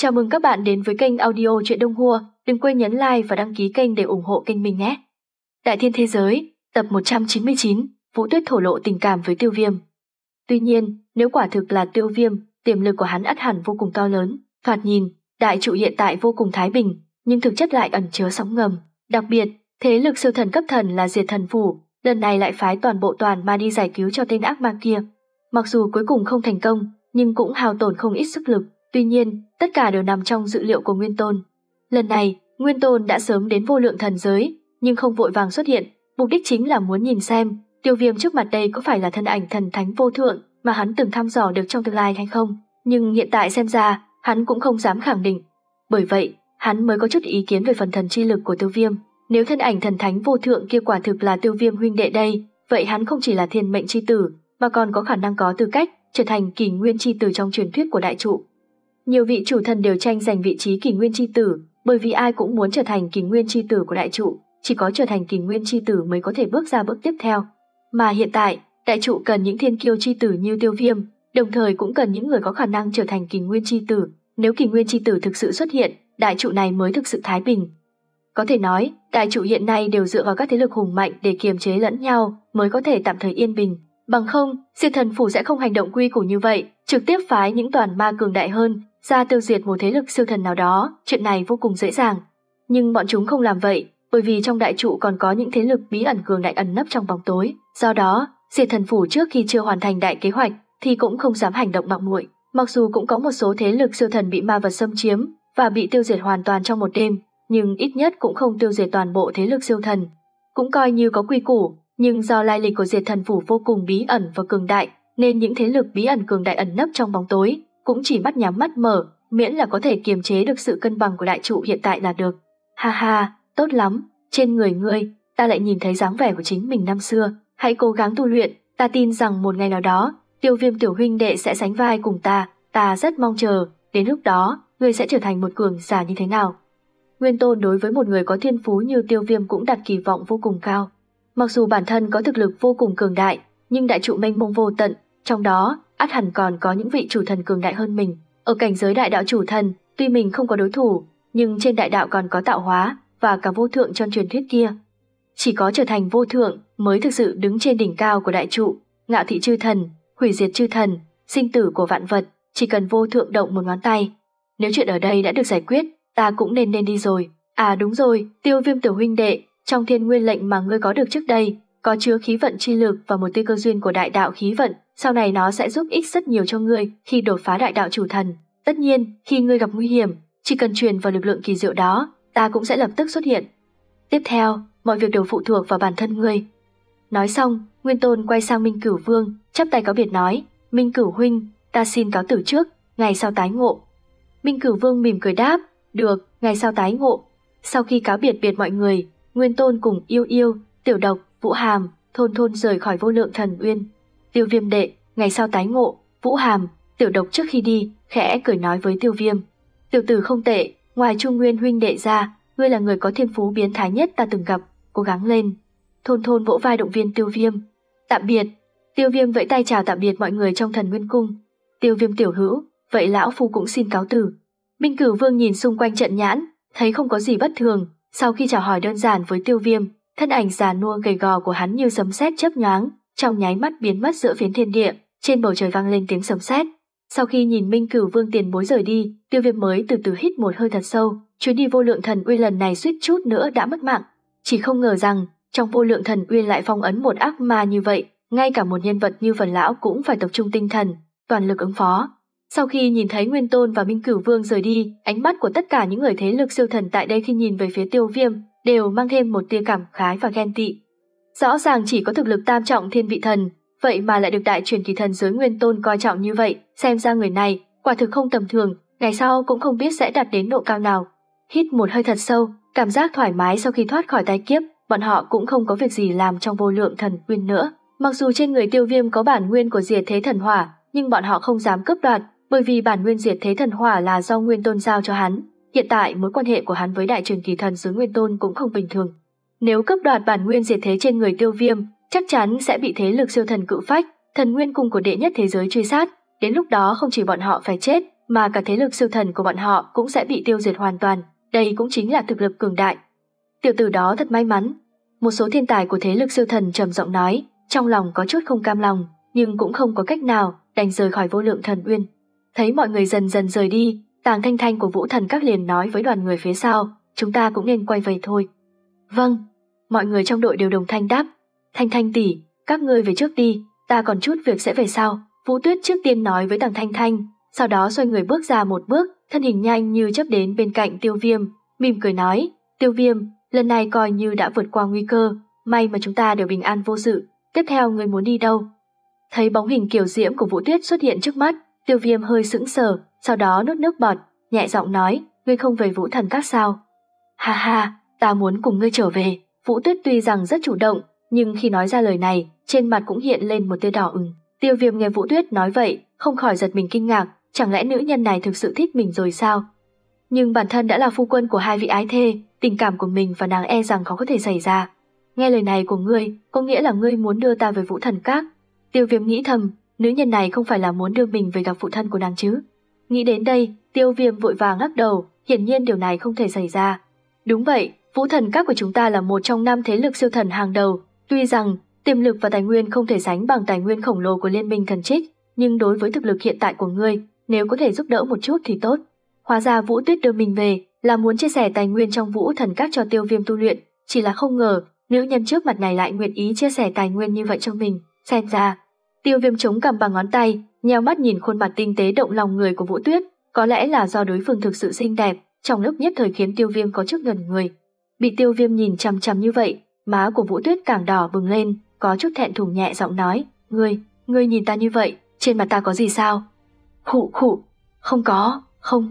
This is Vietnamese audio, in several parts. Chào mừng các bạn đến với kênh audio Chuyện Đông Hua, đừng quên nhấn like và đăng ký kênh để ủng hộ kênh mình nhé. Đại Thiên Thế Giới, tập 199, Vũ Tuyết thổ lộ tình cảm với Tiêu Viêm. Tuy nhiên, nếu quả thực là Tiêu Viêm, tiềm lực của hắn ắt hẳn vô cùng to lớn. Thoạt nhìn, Đại Trụ hiện tại vô cùng thái bình, nhưng thực chất lại ẩn chứa sóng ngầm. Đặc biệt, thế lực siêu thần cấp thần là Diệt Thần Phủ, lần này lại phái toàn bộ toàn ma đi giải cứu cho tên ác ma kia. Mặc dù cuối cùng không thành công, nhưng cũng hao tổn không ít sức lực. Tuy nhiên, tất cả đều nằm trong dự liệu của Nguyên Tôn. Lần này, Nguyên Tôn đã sớm đến Vô Lượng Thần Giới, nhưng không vội vàng xuất hiện, mục đích chính là muốn nhìn xem Tiêu Viêm trước mặt đây có phải là thân ảnh thần thánh vô thượng mà hắn từng thăm dò được trong tương lai hay không. Nhưng hiện tại xem ra, hắn cũng không dám khẳng định. Bởi vậy, hắn mới có chút ý kiến về phần thần chi lực của Tiêu Viêm. Nếu thân ảnh thần thánh vô thượng kia quả thực là Tiêu Viêm huynh đệ đây, vậy hắn không chỉ là thiên mệnh chi tử, mà còn có khả năng có tư cách trở thành kỷ nguyên chi tử trong truyền thuyết của Đại Trụ. Nhiều vị chủ thần đều tranh giành vị trí kỷ nguyên chi tử, bởi vì ai cũng muốn trở thành kỷ nguyên chi tử của Đại Trụ, chỉ có trở thành kỷ nguyên chi tử mới có thể bước ra bước tiếp theo. Mà hiện tại, Đại Trụ cần những thiên kiêu chi tử như Tiêu Viêm, đồng thời cũng cần những người có khả năng trở thành kỷ nguyên chi tử. Nếu kỷ nguyên chi tử thực sự xuất hiện, Đại Trụ này mới thực sự thái bình. Có thể nói, Đại Trụ hiện nay đều dựa vào các thế lực hùng mạnh để kiềm chế lẫn nhau mới có thể tạm thời yên bình. Bằng không, Diệt Thần Phủ sẽ không hành động quy củ như vậy, trực tiếp phái những toàn ma cường đại hơn ra tiêu diệt một thế lực siêu thần nào đó, chuyện này vô cùng dễ dàng. Nhưng bọn chúng không làm vậy, bởi vì trong Đại Trụ còn có những thế lực bí ẩn cường đại ẩn nấp trong bóng tối. Do đó, Diệt Thần Phủ trước khi chưa hoàn thành đại kế hoạch thì cũng không dám hành động mạo muội. Mặc dù cũng có một số thế lực siêu thần bị ma vật xâm chiếm và bị tiêu diệt hoàn toàn trong một đêm, nhưng ít nhất cũng không tiêu diệt toàn bộ thế lực siêu thần. Cũng coi như có quy củ, nhưng do lai lịch của Diệt Thần Phủ vô cùng bí ẩn và cường đại, nên những thế lực bí ẩn cường đại ẩn nấp trong bóng tối cũng chỉ mắt nhắm mắt mở, miễn là có thể kiềm chế được sự cân bằng của Đại Trụ hiện tại là được. Ha ha, tốt lắm, trên người ngươi, ta lại nhìn thấy dáng vẻ của chính mình năm xưa. Hãy cố gắng tu luyện, ta tin rằng một ngày nào đó, Tiêu Viêm tiểu huynh đệ sẽ sánh vai cùng ta rất mong chờ, đến lúc đó, ngươi sẽ trở thành một cường giả như thế nào. Nguyên Tôn đối với một người có thiên phú như Tiêu Viêm cũng đặt kỳ vọng vô cùng cao. Mặc dù bản thân có thực lực vô cùng cường đại, nhưng Đại Trụ mênh mông vô tận, trong đó ắt hẳn còn có những vị chủ thần cường đại hơn mình. Ở cảnh giới đại đạo chủ thần, tuy mình không có đối thủ, nhưng trên đại đạo còn có tạo hóa và cả vô thượng trong truyền thuyết kia. Chỉ có trở thành vô thượng mới thực sự đứng trên đỉnh cao của Đại Trụ, ngạo thị chư thần, hủy diệt chư thần, sinh tử của vạn vật, chỉ cần vô thượng động một ngón tay. Nếu chuyện ở đây đã được giải quyết, ta cũng nên đi rồi. À đúng rồi, Tiêu Viêm tiểu huynh đệ, trong thiên nguyên lệnh mà ngươi có được trước đây, có chứa khí vận chi lực và một tia cơ duyên của đại đạo khí vận, sau này nó sẽ giúp ích rất nhiều cho ngươi khi đột phá đại đạo chủ thần. Tất nhiên, khi ngươi gặp nguy hiểm, chỉ cần truyền vào lực lượng kỳ diệu đó, ta cũng sẽ lập tức xuất hiện. Tiếp theo, mọi việc đều phụ thuộc vào bản thân ngươi. Nói xong, Nguyên Tôn quay sang Minh Cửu Vương, chắp tay cáo biệt nói, Minh Cửu huynh, ta xin cáo tử trước, ngày sau tái ngộ. Minh Cửu Vương mỉm cười đáp, được, ngày sau tái ngộ. Sau khi cáo biệt mọi người, Nguyên Tôn cùng Yêu, Tiểu Độc, Vũ Hàm, Thôn rời khỏi Vô Lượng Thần Uyên. Tiêu Viêm đệ, ngày sau tái ngộ. Vũ Hàm, Tiểu Độc trước khi đi khẽ cười nói với Tiêu Viêm, tiểu tử không tệ, ngoài Trung Nguyên huynh đệ ra, ngươi là người có thiên phú biến thái nhất ta từng gặp, cố gắng lên. Thôn vỗ vai động viên Tiêu Viêm. Tạm biệt. Tiêu Viêm vẫy tay chào tạm biệt mọi người trong Thần Nguyên Cung. Tiêu Viêm tiểu hữu, vậy lão phu cũng xin cáo từ. Minh Cửu Vương nhìn xung quanh trận nhãn, thấy không có gì bất thường, sau khi chào hỏi đơn giản với Tiêu Viêm, thân ảnh già nua gầy gò của hắn như sấm sét chớp nhoáng, trong nháy mắt biến mất giữa phiến thiên địa, trên bầu trời vang lên tiếng sấm sét. Sau khi nhìn Minh Cửu Vương tiền bối rời đi, Tiêu Viêm mới từ từ hít một hơi thật sâu, chuyến đi Vô Lượng Thần Uyên lần này suýt chút nữa đã mất mạng, chỉ không ngờ rằng trong Vô Lượng Thần Uyên lại phong ấn một ác ma như vậy, ngay cả một nhân vật như phần lão cũng phải tập trung tinh thần, toàn lực ứng phó. Sau khi nhìn thấy Nguyên Tôn và Minh Cửu Vương rời đi, ánh mắt của tất cả những người thế lực siêu thần tại đây khi nhìn về phía Tiêu Viêm đều mang thêm một tia cảm khái và ghen tị. Rõ ràng chỉ có thực lực tam trọng thiên vị thần, vậy mà lại được đại truyền kỳ thần giới Nguyên Tôn coi trọng như vậy, xem ra người này quả thực không tầm thường, ngày sau cũng không biết sẽ đạt đến độ cao nào. Hít một hơi thật sâu, cảm giác thoải mái sau khi thoát khỏi tai kiếp, bọn họ cũng không có việc gì làm trong Vô Lượng Thần Uyên nữa. Mặc dù trên người Tiêu Viêm có bản nguyên của Diệt Thế Thần Hỏa, nhưng bọn họ không dám cướp đoạt, bởi vì bản nguyên Diệt Thế Thần Hỏa là do Nguyên Tôn giao cho hắn. Hiện tại mối quan hệ của hắn với đại truyền kỳ thần giới Nguyên Tôn cũng không bình thường. Nếu cấp đoạt bản nguyên Diệt Thế trên người Tiêu Viêm, chắc chắn sẽ bị thế lực siêu thần cự phách, Thần Nguyên Cung của Đệ Nhất Thế Giới truy sát, đến lúc đó không chỉ bọn họ phải chết, mà cả thế lực siêu thần của bọn họ cũng sẽ bị tiêu diệt hoàn toàn. Đây cũng chính là thực lực cường đại. Tiểu tử đó thật may mắn. Một số thiên tài của thế lực siêu thần trầm giọng nói, trong lòng có chút không cam lòng, nhưng cũng không có cách nào, đành rời khỏi Vô Lượng Thần Uyên. Thấy mọi người dần dần rời đi, Tàng Thanh Thanh của Vũ Thần Các liền nói với đoàn người phía sau, chúng ta cũng nên quay về thôi. Vâng, mọi người trong đội đều đồng thanh đáp. Thanh Thanh tỷ, các ngươi về trước đi, ta còn chút việc sẽ về sau. Vũ Tuyết trước tiên nói với Tàng Thanh Thanh, sau đó xoay người bước ra một bước, thân hình nhanh như chớp đến bên cạnh Tiêu Viêm, mỉm cười nói, Tiêu Viêm, lần này coi như đã vượt qua nguy cơ, may mà chúng ta đều bình an vô sự. Tiếp theo ngươi muốn đi đâu? Thấy bóng hình kiều diễm của Vũ Tuyết xuất hiện trước mắt, Tiêu Viêm hơi sững sờ, sau đó nuốt nước bọt, nhẹ giọng nói, ngươi không về Vũ Thần Các sao? Ha ha, ta muốn cùng ngươi trở về. Vũ Tuyết tuy rằng rất chủ động, nhưng khi nói ra lời này, trên mặt cũng hiện lên một tia đỏ ửng. Tiêu Viêm nghe Vũ Tuyết nói vậy, không khỏi giật mình kinh ngạc, chẳng lẽ nữ nhân này thực sự thích mình rồi sao? Nhưng bản thân đã là phu quân của hai vị ái thê, tình cảm của mình và nàng e rằng khó có thể xảy ra. Nghe lời này của ngươi, có nghĩa là ngươi muốn đưa ta về Vũ Thần Các. Tiêu Viêm nghĩ thầm, nữ nhân này không phải là muốn đưa mình về gặp phụ thân của nàng chứ? Nghĩ đến đây, Tiêu Viêm vội vàng lắc đầu, hiển nhiên điều này không thể xảy ra. Đúng vậy, Vũ Thần Các của chúng ta là một trong 5 thế lực siêu thần hàng đầu, tuy rằng tiềm lực và tài nguyên không thể sánh bằng tài nguyên khổng lồ của Liên Minh Thần Trích, nhưng đối với thực lực hiện tại của ngươi, nếu có thể giúp đỡ một chút thì tốt. Hóa ra Vũ Tuyết đưa mình về là muốn chia sẻ tài nguyên trong Vũ Thần Các cho Tiêu Viêm tu luyện, chỉ là không ngờ nữ nhân trước mặt này lại nguyện ý chia sẻ tài nguyên như vậy cho mình. Xem ra, Tiêu Viêm chống cằm bằng ngón tay, nheo mắt nhìn khuôn mặt tinh tế động lòng người của Vũ Tuyết, có lẽ là do đối phương thực sự xinh đẹp, trong lúc nhất thời khiến Tiêu Viêm có chút ngẩn người. Bị Tiêu Viêm nhìn chằm chằm như vậy, má của Vũ Tuyết càng đỏ bừng lên, có chút thẹn thùng nhẹ giọng nói, ngươi nhìn ta như vậy, trên mặt ta có gì sao? Khụ, không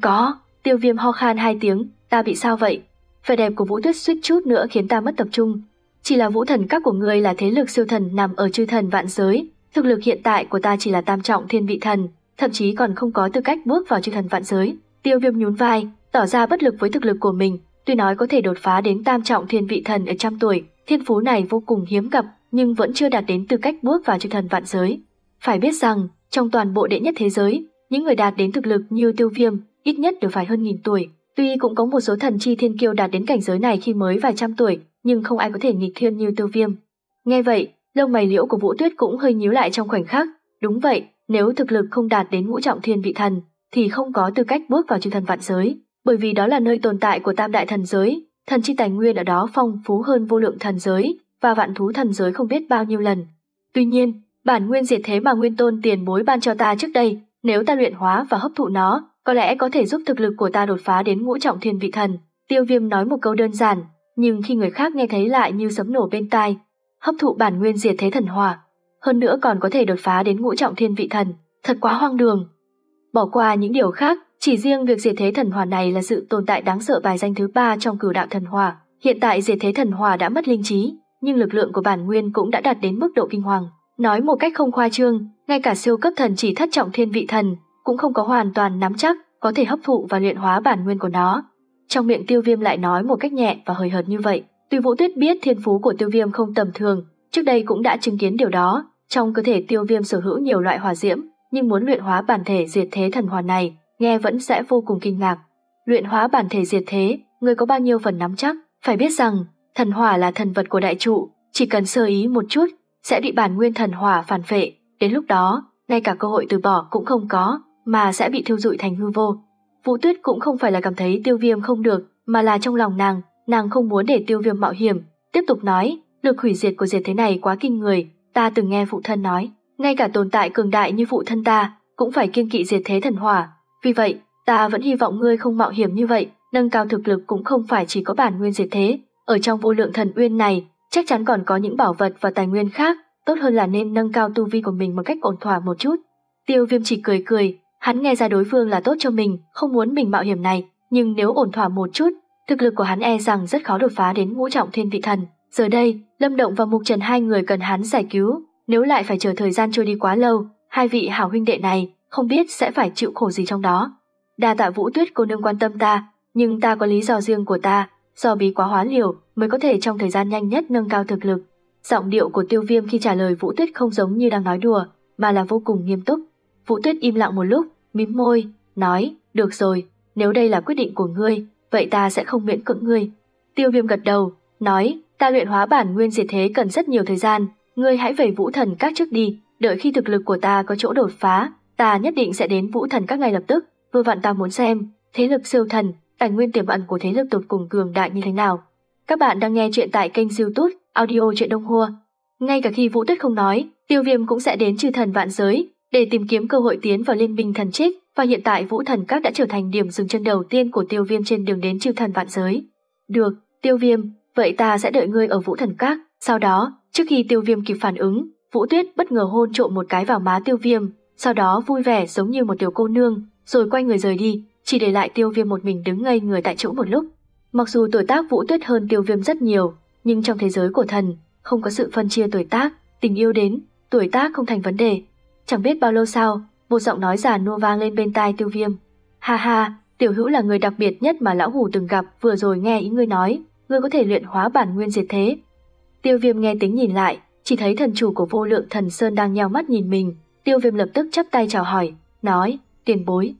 có. Tiêu Viêm ho khan 2 tiếng, ta bị sao vậy? Vẻ đẹp của Vũ Tuyết suýt chút nữa khiến ta mất tập trung. Chỉ là Vũ Thần Các của ngươi là thế lực siêu thần nằm ở chư thần vạn giới, thực lực hiện tại của ta chỉ là tam trọng thiên vị thần, thậm chí còn không có tư cách bước vào chư thần vạn giới. Tiêu Viêm nhún vai, tỏ ra bất lực với thực lực của mình. Tuy nói có thể đột phá đến tam trọng thiên vị thần ở 100 tuổi, thiên phú này vô cùng hiếm gặp, nhưng vẫn chưa đạt đến tư cách bước vào chư thần vạn giới. Phải biết rằng trong toàn bộ đệ nhất thế giới, những người đạt đến thực lực như Tiêu Viêm ít nhất đều phải hơn 1000 tuổi. Tuy cũng có một số thần chi thiên kiêu đạt đến cảnh giới này khi mới vài trăm tuổi, nhưng không ai có thể nghịch thiên như Tiêu Viêm. Nghe vậy, lông mày liễu của Vũ Tuyết cũng hơi nhíu lại trong khoảnh khắc. Đúng vậy, nếu thực lực không đạt đến ngũ trọng thiên vị thần, thì không có tư cách bước vào chư thần vạn giới, bởi vì đó là nơi tồn tại của tam đại thần giới, thần chi tài nguyên ở đó phong phú hơn vô lượng thần giới và vạn thú thần giới không biết bao nhiêu lần. Tuy nhiên, bản nguyên diệt thế mà Nguyên Tôn tiền bối ban cho ta trước đây, nếu ta luyện hóa và hấp thụ nó, có lẽ có thể giúp thực lực của ta đột phá đến ngũ trọng thiên vị thần. Tiêu Viêm nói một câu đơn giản, nhưng khi người khác nghe thấy lại như sấm nổ bên tai. Hấp thụ bản nguyên diệt thế thần hỏa, hơn nữa còn có thể đột phá đến ngũ trọng thiên vị thần, thật quá hoang đường. Bỏ qua những điều khác, chỉ riêng việc diệt thế thần hỏa này là sự tồn tại đáng sợ bài danh thứ 3 trong cửu đạo thần hỏa. Hiện tại diệt thế thần hỏa đã mất linh trí, nhưng lực lượng của bản nguyên cũng đã đạt đến mức độ kinh hoàng. Nói một cách không khoa trương, ngay cả siêu cấp thần chỉ thất trọng thiên vị thần cũng không có hoàn toàn nắm chắc có thể hấp thụ và luyện hóa bản nguyên của nó. Trong miệng Tiêu Viêm lại nói một cách nhẹ và hời hợt như vậy. Tuy Vũ Tuyết biết thiên phú của Tiêu Viêm không tầm thường, trước đây cũng đã chứng kiến điều đó, trong cơ thể Tiêu Viêm sở hữu nhiều loại hỏa diễm, nhưng muốn luyện hóa bản thể diệt thế thần hỏa này, nghe vẫn sẽ vô cùng kinh ngạc. Luyện hóa bản thể diệt thế, người có bao nhiêu phần nắm chắc? Phải biết rằng, thần hỏa là thần vật của đại trụ, chỉ cần sơ ý một chút, sẽ bị bản nguyên thần hỏa phản phệ, đến lúc đó, ngay cả cơ hội từ bỏ cũng không có, mà sẽ bị thiêu rụi thành hư vô. Vũ Tuyết cũng không phải là cảm thấy Tiêu Viêm không được, mà là trong lòng nàng không muốn để Tiêu Viêm mạo hiểm, tiếp tục nói, lực hủy diệt của diệt thế này quá kinh người, ta từng nghe phụ thân nói, ngay cả tồn tại cường đại như phụ thân ta cũng phải kiêng kỵ diệt thế thần hỏa, vì vậy, ta vẫn hy vọng ngươi không mạo hiểm như vậy, nâng cao thực lực cũng không phải chỉ có bản nguyên diệt thế, ở trong vô lượng thần uyên này, chắc chắn còn có những bảo vật và tài nguyên khác, tốt hơn là nên nâng cao tu vi của mình một cách ổn thỏa một chút. Tiêu Viêm chỉ cười, hắn nghe ra đối phương là tốt cho mình, không muốn mình mạo hiểm này, nhưng nếu ổn thỏa một chút, thực lực của hắn e rằng rất khó đột phá đến ngũ trọng thiên vị thần. Giờ đây, Lâm Động và Mục Trần hai người cần hắn giải cứu, nếu lại phải chờ thời gian trôi đi quá lâu, hai vị hảo huynh đệ này không biết sẽ phải chịu khổ gì trong đó. Đa tạ Vũ Tuyết cô nương quan tâm ta, nhưng ta có lý do riêng của ta, do bí quá hóa liều mới có thể trong thời gian nhanh nhất nâng cao thực lực. Giọng điệu của Tiêu Viêm khi trả lời Vũ Tuyết không giống như đang nói đùa, mà là vô cùng nghiêm túc. Vũ Tuyết im lặng một lúc, mím môi, nói, được rồi, nếu đây là quyết định của ngươi, vậy ta sẽ không miễn cưỡng ngươi. Tiêu Viêm gật đầu, nói, ta luyện hóa bản nguyên diệt thế cần rất nhiều thời gian, ngươi hãy về Vũ Thần Các trước đi, đợi khi thực lực của ta có chỗ đột phá, ta nhất định sẽ đến Vũ Thần Các ngay lập tức. Vừa vặn ta muốn xem, thế lực siêu thần, tài nguyên tiềm ẩn của thế lực tột cùng cường đại như thế nào. Các bạn đang nghe chuyện tại kênh YouTube Audio Chuyện Đông Hua. Ngay cả khi Vũ Tuyết không nói, Tiêu Viêm cũng sẽ đến Chư Thần Vạn Giới để tìm kiếm cơ hội tiến vào Liên Minh Thần Trích, và hiện tại Vũ Thần Các đã trở thành điểm dừng chân đầu tiên của Tiêu Viêm trên đường đến Chư Thần Vạn Giới. Được, Tiêu Viêm, vậy ta sẽ đợi ngươi ở Vũ Thần Các. Sau đó, trước khi Tiêu Viêm kịp phản ứng, Vũ Tuyết bất ngờ hôn trộm một cái vào má Tiêu Viêm, sau đó vui vẻ giống như một tiểu cô nương, rồi quay người rời đi, chỉ để lại Tiêu Viêm một mình đứng ngây người tại chỗ một lúc. Mặc dù tuổi tác Vũ Tuyết hơn Tiêu Viêm rất nhiều, nhưng trong thế giới của thần, không có sự phân chia tuổi tác, tình yêu đến, tuổi tác không thành vấn đề. Chẳng biết bao lâu sau, một giọng nói già nua vang lên bên tai Tiêu Viêm. Ha ha, tiểu hữu là người đặc biệt nhất mà lão hủ từng gặp, vừa rồi nghe ý ngươi nói, ngươi có thể luyện hóa bản nguyên diệt thế. Tiêu Viêm nghe tiếng nhìn lại, chỉ thấy thần chủ của Vô Lượng Thần Sơn đang nheo mắt nhìn mình. Tiêu Viêm lập tức chắp tay chào hỏi, nói, tiền bối.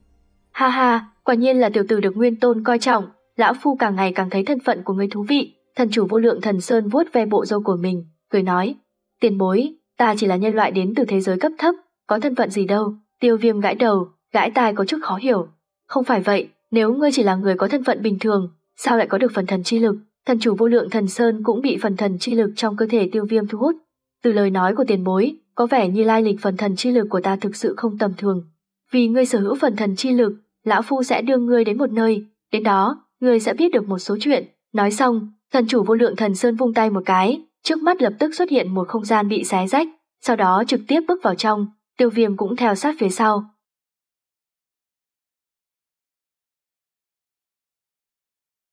Ha ha, quả nhiên là tiểu tử được Nguyên Tôn coi trọng, lão phu càng ngày càng thấy thân phận của ngươi thú vị. Thần chủ Vô Lượng Thần Sơn vuốt ve bộ râu của mình, cười nói, tiền bối, ta chỉ là nhân loại đến từ thế giới cấp thấp, có thân phận gì đâu. Tiêu Viêm gãi đầu, gãi tai có chút khó hiểu. Không phải vậy, nếu ngươi chỉ là người có thân phận bình thường, sao lại có được phần thần chi lực? Thần chủ Vô Lượng Thần Sơn cũng bị phần thần chi lực trong cơ thể Tiêu Viêm thu hút. Từ lời nói của tiền bối, có vẻ như lai lịch phần thần chi lực của ta thực sự không tầm thường. Vì ngươi sở hữu phần thần chi lực, lão phu sẽ đưa ngươi đến một nơi, đến đó, ngươi sẽ biết được một số chuyện. Nói xong, thần chủ Vô Lượng Thần Sơn vung tay một cái, trước mắt lập tức xuất hiện một không gian bị xé rách, sau đó trực tiếp bước vào trong, Tiêu Viêm cũng theo sát phía sau.